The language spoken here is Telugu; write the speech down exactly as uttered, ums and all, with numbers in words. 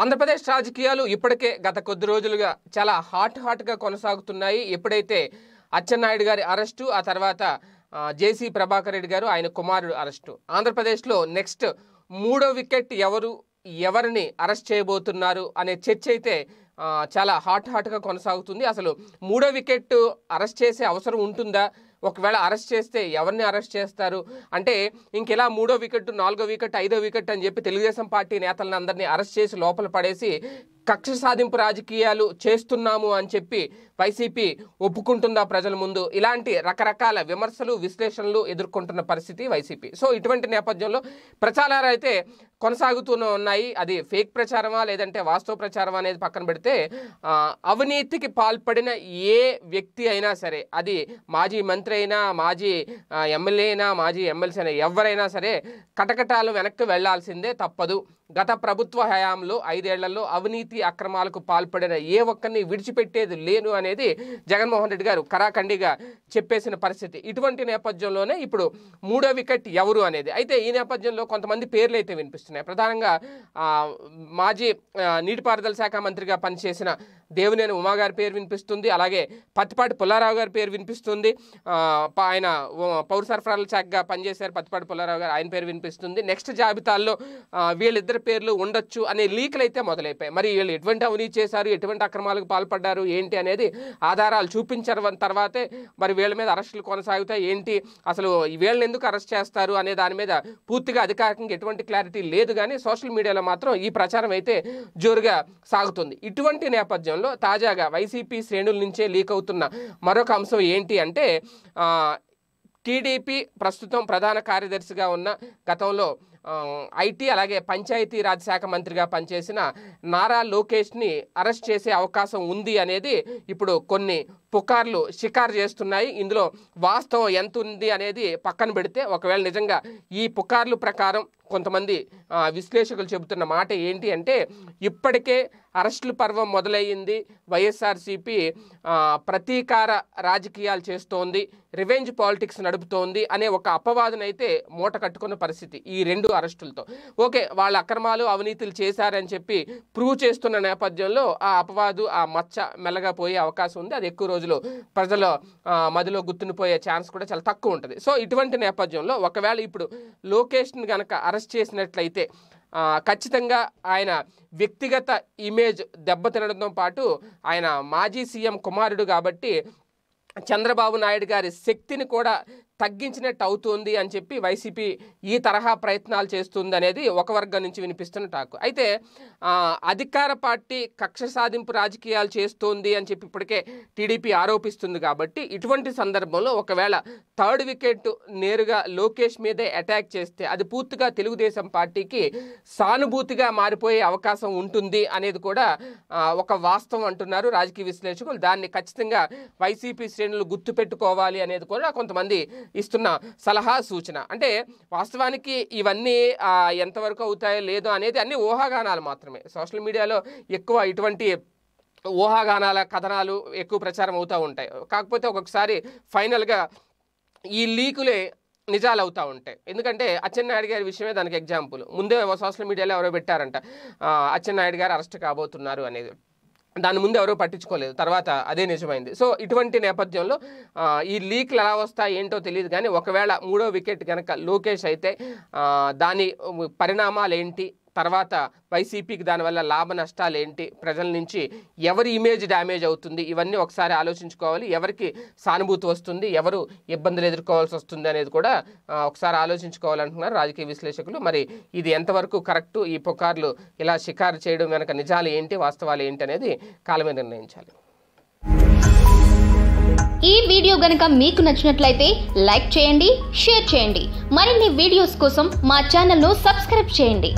ఆంధ్రప్రదేశ్ రాజకీయాలు ఇప్పటికే గత కొద్ది రోజులుగా చాలా హాట్ హాట్ గా కొనసాగుతున్నాయి. ఎప్పుడైతే అచ్చెన్నాయుడు గారి అరెస్ట్, ఆ తర్వాత జేసీ ప్రభాకర్ రెడ్డి గారు ఆయన కుమారుడు అరెస్ట్, ఆంధ్రప్రదేశ్ లో నెక్స్ట్ మూడో వికెట్ ఎవరు, ఎవరిని అరెస్ట్ చేయబోతున్నారు అనే చర్చ అయితే చాలా హాట్ హాట్ గా కొనసాగుతుంది. అసలు మూడో వికెట్ అరెస్ట్ చేసే అవసరం ఉంటుందా, ఒకవేళ అరెస్ట్ చేస్తే ఎవరిని అరెస్ట్ చేస్తారు, అంటే ఇంకెలా మూడో వికెట్ నాలుగో వికెట్ ఐదో వికెట్ అని చెప్పి తెలుగుదేశం పార్టీ నేతలను అందరినీ అరెస్ట్ చేసి లోపల పడేసి కక్ష సాధింపు రాజకీయాలు చేస్తున్నాము అని చెప్పి వైసీపీ ఒప్పుకుంటుందా ప్రజల ముందు, ఇలాంటి రకరకాల విమర్శలు విశ్లేషణలు ఎదుర్కొంటున్న పరిస్థితి వైసీపీ. సో ఇటువంటి నేపథ్యంలో ప్రచారాలు అయితే కొనసాగుతూనే ఉన్నాయి. అది ఫేక్ ప్రచారమా లేదంటే వాస్తవ ప్రచారమా అనేది పక్కన పెడితే, అవినీతికి పాల్పడిన ఏ వ్యక్తి అయినా సరే, అది మాజీ మంత్రి అయినా మాజీ ఎమ్మెల్యే అయినా మాజీ ఎమ్మెల్సీ అయినా ఎవరైనా సరే కటకటాలు వెనక్కి వెళ్లాల్సిందే తప్పదు. గత ప్రభుత్వ హయాంలో ఐదేళ్లలో అవినీతి అక్రమాలకు పాల్పడిన ఏ ఒక్కరిని విడిచిపెట్టేది లేను అనేది జగన్మోహన్ రెడ్డి గారు కరాఖండిగా చెప్పేసిన పరిస్థితి. ఇటువంటి నేపథ్యంలోనే ఇప్పుడు మూడో వికెట్ ఎవరు అనేది. అయితే ఈ నేపథ్యంలో కొంతమంది పేర్లు అయితే వినిపిస్తున్నాయి. ప్రధానంగా మాజీ నీటిపారుదల శాఖ మంత్రిగా పనిచేసిన దేవినేని ఉమా గారి పేరు వినిపిస్తుంది, అలాగే పత్తిపాటి పుల్లారావు గారి పేరు వినిపిస్తుంది. ఆయన పౌర సరఫరాల శాఖగా పనిచేశారు పత్తిపాటి పుల్లారావు గారు, ఆయన పేరు వినిపిస్తుంది. నెక్స్ట్ జాబితాల్లో వీళ్ళిద్దరు పేర్లు ఉండొచ్చు అనే లీకులు అయితే మొదలైపోయాయి. మరి వీళ్ళు ఎటువంటి అవినీతి చేశారు, ఎటువంటి అక్రమాలకు పాల్పడ్డారు ఏంటి అనేది ఆధారాలు చూపించిన తర్వాతే మరి వీళ్ళ మీద అరెస్టులు కొనసాగుతాయి ఏంటి, అసలు వీళ్ళని ఎందుకు అరెస్ట్ చేస్తారు అనే దాని మీద పూర్తిగా అధికారికంగా ఎటువంటి క్లారిటీ లేదు. కానీ సోషల్ మీడియాలో మాత్రం ఈ ప్రచారం అయితే జోరుగా సాగుతుంది. ఇటువంటి నేపథ్యంలో తాజాగా వైసీపీ శ్రేణుల నుంచే లీక్ అవుతున్న మరొక అంశం ఏంటి అంటే, టీడీపీ ప్రస్తుతం ప్రధాన కార్యదర్శిగా ఉన్న, గతంలో ఐటీ అలాగే పంచాయతీ రాజ్ శాఖ మంత్రిగా పనిచేసిన నారా లోకేష్ని అరెస్ట్ చేసే అవకాశం ఉంది అనేది ఇప్పుడు కొన్ని పుకార్లు షికారు చేస్తున్నాయి. ఇందులో వాస్తవం ఎంత ఉంది అనేది పక్కన పెడితే, ఒకవేళ నిజంగా ఈ పుకార్లు ప్రకారం కొంతమంది విశ్లేషకులు చెబుతున్న మాట ఏంటి అంటే, ఇప్పటికే అరెస్టుల పర్వం మొదలయ్యింది, వైఎస్ఆర్సీపీ ప్రతీకార రాజకీయాలు చేస్తోంది, రివెంజ్ పాలిటిక్స్ నడుపుతోంది అనే ఒక అపవాదనైతే మూట కట్టుకున్న పరిస్థితి. ఈ రెండు అరెస్టులతో ఓకే, వాళ్ళ అక్రమాలు అవినీతులు చేశారని చెప్పి ప్రూవ్ చేస్తున్న నేపథ్యంలో ఆ అపవాదు ఆ మచ్చ మెల్లగా పోయే అవకాశం ఉంది. అది ఎక్కువ రోజులు ప్రజల మదిలో గుర్తుండిపోయే ఛాన్స్ కూడా చాలా తక్కువ ఉంటుంది. సో ఇటువంటి నేపథ్యంలో ఒకవేళ ఇప్పుడు లోకేష్ని కనుక అరెస్ట్ చేసినట్లయితే ఖచ్చితంగా ఆయన వ్యక్తిగత ఇమేజ్ దెబ్బతినడంతో పాటు, ఆయన మాజీ సీఎం కుమారుడు కాబట్టి చంద్రబాబు నాయుడు గారి శక్తిని కూడా తగ్గించినట్టు అవుతుంది అని చెప్పి వైసీపీ ఈ తరహా ప్రయత్నాలు చేస్తుంది అనేది ఒక వర్గం నుంచి వినిపిస్తున్న టాకు. అయితే అధికార పార్టీ కక్ష సాధింపు రాజకీయాలు చేస్తోంది అని చెప్పి ఇప్పటికే టీడీపీ ఆరోపిస్తుంది కాబట్టి, ఇటువంటి సందర్భంలో ఒకవేళ థర్డ్ వికెట్ నేరుగా లోకేష్ మీదే అటాక్ చేస్తే అది పూర్తిగా తెలుగుదేశం పార్టీకి సానుభూతిగా మారిపోయే అవకాశం ఉంటుంది అనేది కూడా ఒక వాస్తవం అంటున్నారు రాజకీయ విశ్లేషకులు. దాన్ని ఖచ్చితంగా వైసీపీ శ్రేణులు గుర్తుపెట్టుకోవాలి అనేది కూడా కొంతమంది ఇస్తున్న సలహా సూచన. అంటే వాస్తవానికి ఇవన్నీ ఎంతవరకు అవుతాయో లేదో అనేది అన్ని ఊహాగానాలు మాత్రమే. సోషల్ మీడియాలో ఎక్కువ ఇటువంటి ఊహాగానాల కథనాలు ఎక్కువ ప్రచారం అవుతూ ఉంటాయి. కాకపోతే ఒక్కొక్కసారి ఫైనల్గా ఈ లీకులే నిజాలు అవుతూ ఉంటాయి. ఎందుకంటే అచ్చెన్నాయుడు గారి విషయమే దానికి ఎగ్జాంపుల్. ముందే సోషల్ మీడియాలో ఎవరో పెట్టారంట అచ్చెన్నాయుడు గారు అరెస్ట్ కాబోతున్నారు అనేది, దాని ముందు ఎవరూ పట్టించుకోలేదు, తర్వాత అదే నిజమైంది. సో ఇటువంటి నేపథ్యంలో ఈ లీక్లు ఎలా వస్తాయి ఏంటో తెలియదు. కానీ ఒకవేళ మూడో వికెట్ కనుక లోకేష్ అయితే దాని పరిణామాలు ఏంటి, తర్వాత వైసీపీకి దానివల్ల లాభ నష్టాలు ఏంటి, ప్రజల నుంచి ఎవరి ఇమేజ్ డ్యామేజ్ అవుతుంది, ఇవన్నీ ఒకసారి ఆలోచించుకోవాలి. ఎవరికి సానుభూతి వస్తుంది, ఎవరు ఇబ్బందులు ఎదుర్కోవాల్సి వస్తుంది అనేది కూడా ఒకసారి ఆలోచించుకోవాలంటున్నారు రాజకీయ విశ్లేషకులు. మరి ఇది ఎంతవరకు కరెక్టు, ఈ పుకార్లు ఇలా షికారు చేయడం వెనక నిజాలు ఏంటి, వాస్తవాలు ఏంటి అనేది కాలమే నిర్ణయించాలి. ఈ వీడియో గనక మీకు నచ్చినట్లయితే లైక్ చేయండి, షేర్ చేయండి. మరిన్ని వీడియోస్ కోసం మా ఛానల్ను సబ్స్క్రైబ్ చేయండి.